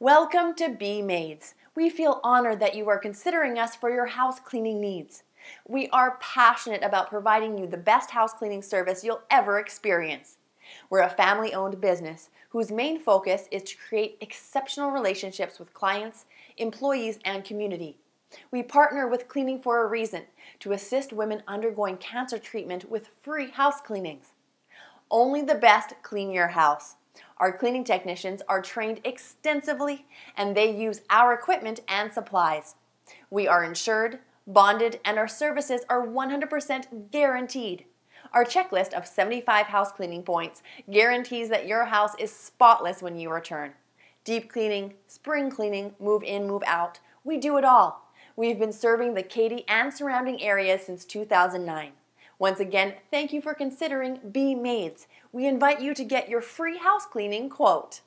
Welcome to Bee Maids. We feel honored that you are considering us for your house cleaning needs. We are passionate about providing you the best house cleaning service you'll ever experience. We're a family-owned business whose main focus is to create exceptional relationships with clients, employees, and community. We partner with Cleaning for a Reason to assist women undergoing cancer treatment with free house cleanings. Only the best clean your house. Our cleaning technicians are trained extensively and they use our equipment and supplies. We are insured, bonded, and our services are 100% guaranteed. Our checklist of 75 house cleaning points guarantees that your house is spotless when you return. Deep cleaning, spring cleaning, move in, move out, we do it all. We've been serving the Katy and surrounding areas since 2009. Once again, thank you for considering Bee Maids. We invite you to get your free house cleaning quote.